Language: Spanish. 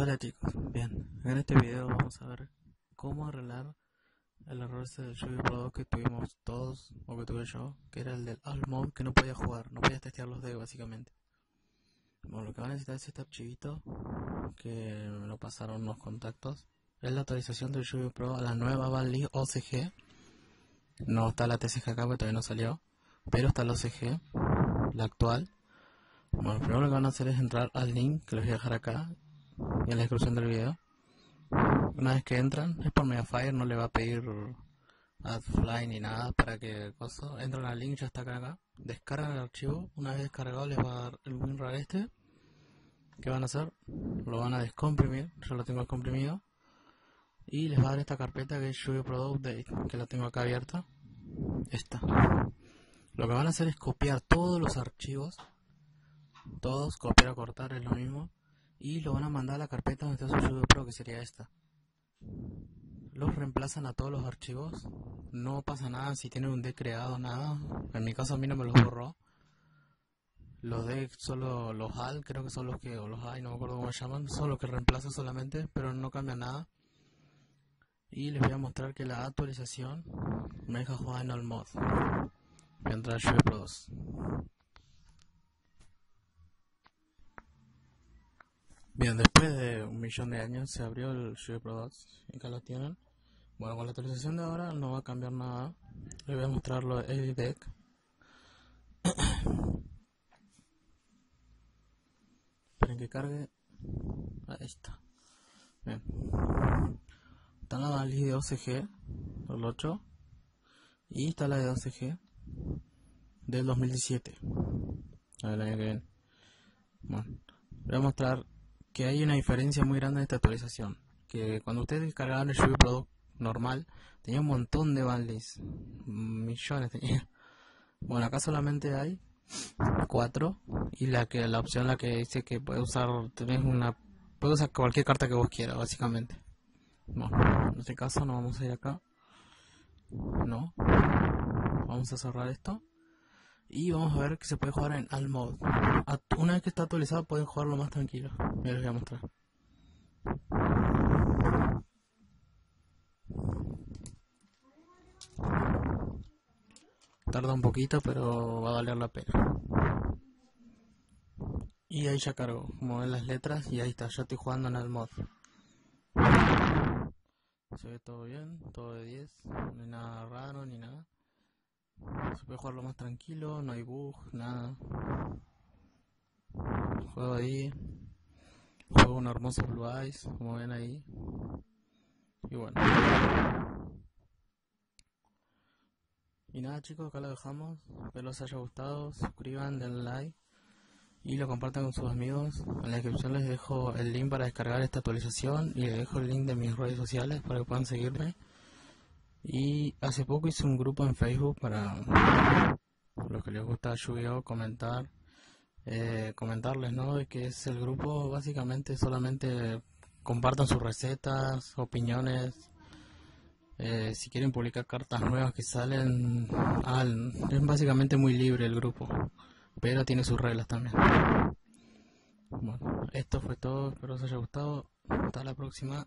Hola chicos, bien, en este video vamos a ver cómo arreglar el error de Shreve Products que tuvimos todos, o que tuve yo, que era el del Alt Mode, que no podía jugar, no podía testear los dedos básicamente. Bueno, lo que van a necesitar es este archivito, que me lo pasaron unos contactos. Es la actualización del Yu-Gi-Oh Pro a la nueva Bali OCG. No está la TCG acá porque todavía no salió, pero está la OCG, la actual. Bueno, lo primero que van a hacer es entrar al link que les voy a dejar acá en la descripción del video. Una vez que entran, es por mediafire, no le va a pedir AdFly ni nada para que cosa. Entran al link, ya está acá. Descargan el archivo. Una vez descargado les va a dar el winrar este. ¿Qué van a hacer? Lo van a descomprimir. Yo lo tengo descomprimido. Y les va a dar esta carpeta que es Ygopro Update, que la tengo acá abierta. Esta. Lo que van a hacer es copiar todos los archivos. Todos, copiar o cortar es lo mismo. Y lo van a mandar a la carpeta donde está su YGOPRO, que sería esta. Los reemplazan a todos los archivos. No pasa nada si tienen un D creado, nada. En mi caso a mí no me los borró. Los D, solo los AL, creo que son los que, o los AI, no me acuerdo cómo se llaman. Son los que reemplazan solamente, pero no cambia nada. Y les voy a mostrar que la actualización me deja jugar en el mod. Voy a entrar a YGOPRO 2. Bien, después de 1.000.000 de años se abrió el Shreve Products, y acá lo tienen. Bueno, con la actualización de ahora no va a cambiar nada. Les voy a mostrar lo de Edit Deck. Esperen que cargue. Ahí está. Bien. Está la valija de OCG, el 8. Y está la de OCG del 2017. A ver, el año que viene. Bueno, voy a mostrar que hay una diferencia muy grande en esta actualización, que cuando ustedes descargaban el Shreve Products normal tenía un montón de banlists, millones tenía. Bueno, acá solamente hay 4, y la opción la que dice que puedes usar cualquier carta que vos quieras básicamente. Bueno, en este caso no vamos a ir acá, no, vamos a cerrar esto. Y vamos a ver que se puede jugar en Alt Mode. Una vez que está actualizado pueden jugarlo más tranquilo. Ya les voy a mostrar. Tarda un poquito, pero va a valer la pena. Y ahí ya cargo. Mover las letras y ahí está. Ya estoy jugando en Alt Mode. Se ve todo bien, todo de 10. No hay nada raro ni nada. Se puede jugarlo más tranquilo, no hay bug, nada. Juego ahí. Juego un hermoso Blue Eyes, como ven ahí. Y bueno. Y nada chicos, acá lo dejamos. Espero les haya gustado. Suscriban, denle like. Y lo compartan con sus amigos. En la descripción les dejo el link para descargar esta actualización. Y les dejo el link de mis redes sociales para que puedan seguirme. Y hace poco hice un grupo en Facebook para los que les gusta Yu-Gi-Oh, comentarles, ¿no? De que es el grupo, básicamente solamente compartan sus recetas, opiniones, si quieren publicar cartas nuevas que salen, es básicamente muy libre el grupo, pero tiene sus reglas también. Bueno, esto fue todo, espero os haya gustado, hasta la próxima.